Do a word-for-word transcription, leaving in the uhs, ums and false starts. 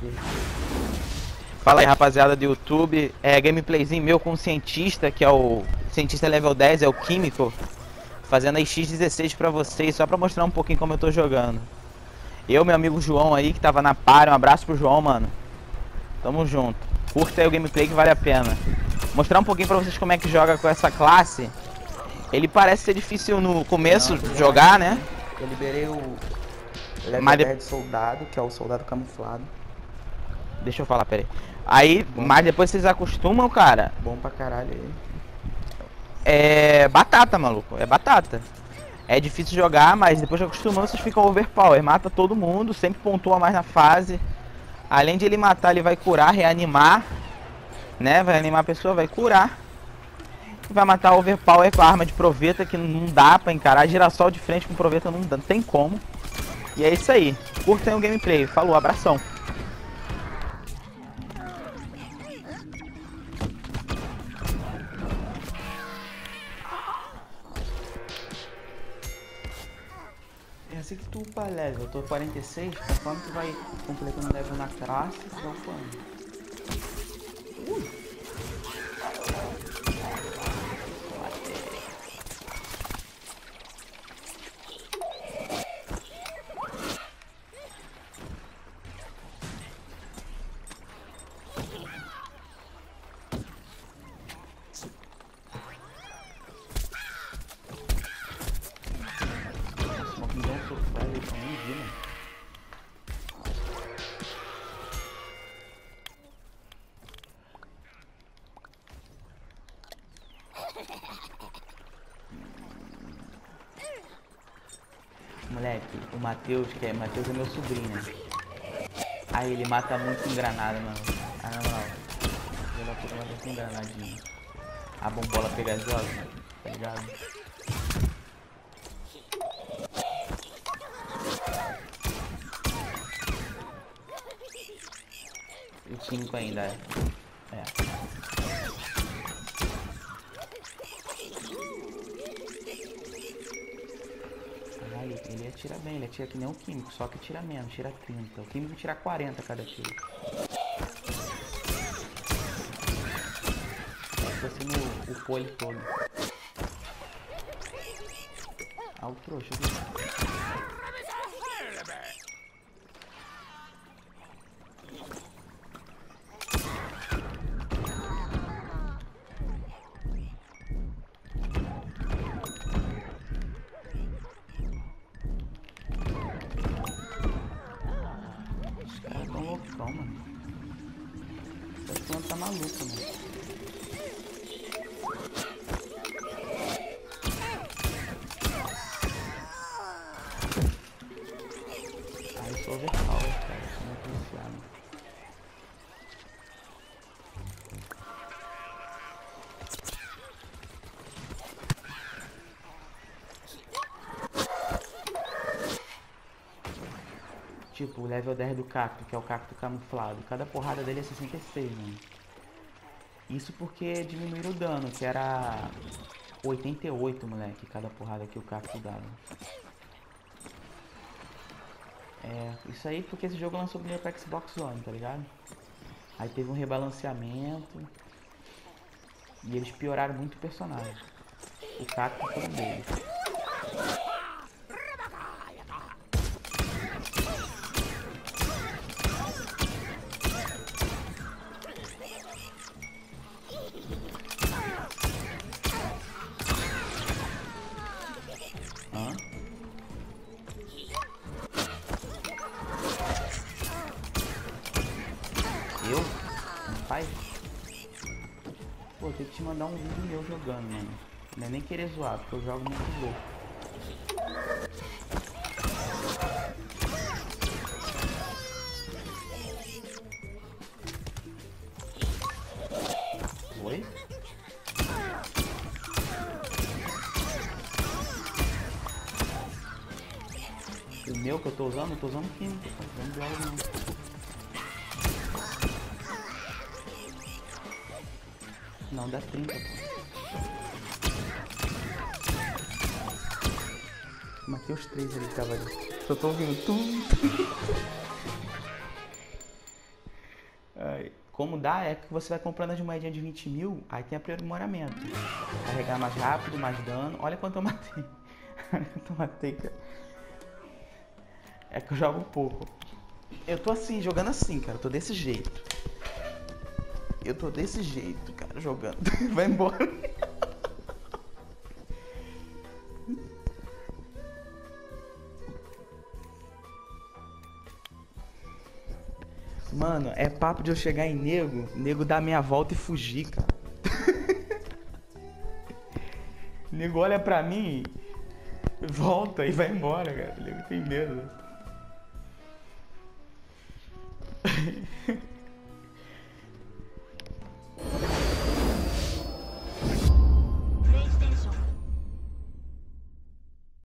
aqui. Fala aí, rapaziada do YouTube. É gameplayzinho meu com um cientista, que é o cientista level dez, é o Químico, fazendo a X dezesseis pra vocês, só pra mostrar um pouquinho como eu tô jogando. Eu, meu amigo João aí, que tava na para, um abraço pro João, mano. Tamo junto. Curta aí o gameplay que vale a pena. Mostrar um pouquinho pra vocês como é que joga com essa classe. Ele parece ser difícil no começo de jogar, né? Eu liberei o level dez de soldado, que é o soldado camuflado. Deixa eu falar, peraí. Aí, bom, mas depois vocês acostumam, cara. Bom pra caralho aí. É batata, maluco. É batata. É difícil jogar, mas depois que acostumando, vocês ficam overpower. Mata todo mundo, sempre pontua mais na fase. Além de ele matar, ele vai curar, reanimar. Né? Vai animar a pessoa, vai curar. E vai matar overpower com a arma de proveta, que não dá pra encarar. Girassol de frente com proveta não dá, não tem como. E é isso aí. Curtem o gameplay. Falou, abração. Assim que tu upa level, eu tô quarenta e seis, conforme tu vai completando level na classe, tu vai upando. Ui! Moleque, o Matheus, que é, Matheus é meu sobrinho, né? Aí ele mata muito com granada, mano. Ah, na moral, ele mata com granadinha. A bombola pegajosa, tá ligado? E cinco ainda, é. É. Ele atira bem, ele atira que nem o Químico, só que tira menos, tira trinta. O Químico tira quarenta cada tiro. Só que assim o pole todo. Ah, o trouxa. Tá maluco, mano. Ai, eu sou overpower, cara. Isso não é confiável. Tipo, o level dez do cacto, que é o cacto camuflado. Cada porrada dele é sessenta e seis, mano. Isso porque diminuiu o dano, que era oitenta e oito, moleque, cada porrada que o cacto dava. É, isso aí porque esse jogo lançou primeiro pra Xbox One, tá ligado? Aí teve um rebalanceamento e eles pioraram muito o personagem. O cacto foi um deles. Eu? Não faz? Pô, tem que te mandar um vídeo meu jogando, mano. Não é nem querer zoar, porque eu jogo muito louco. Oi? O meu que eu tô usando, eu tô usando química. Tô usando dual, não. Não, dá trinta, pô. Matei os três ali que tava ali. Só tô ouvindo. Tum. Como dá é que você vai comprando as moedinhas de vinte mil, aí tem aprimoramento. Carregar mais rápido, mais dano. Olha quanto eu matei. Olha quanto eu matei, cara. É que eu jogo um pouco. Eu tô assim, jogando assim, cara. Eu tô desse jeito. Eu tô desse jeito, cara, jogando. Vai embora. Mano, é papo de eu chegar em nego, nego dar meia volta e fugir, cara. Nego olha pra mim, volta e vai embora, cara. Nego tem medo.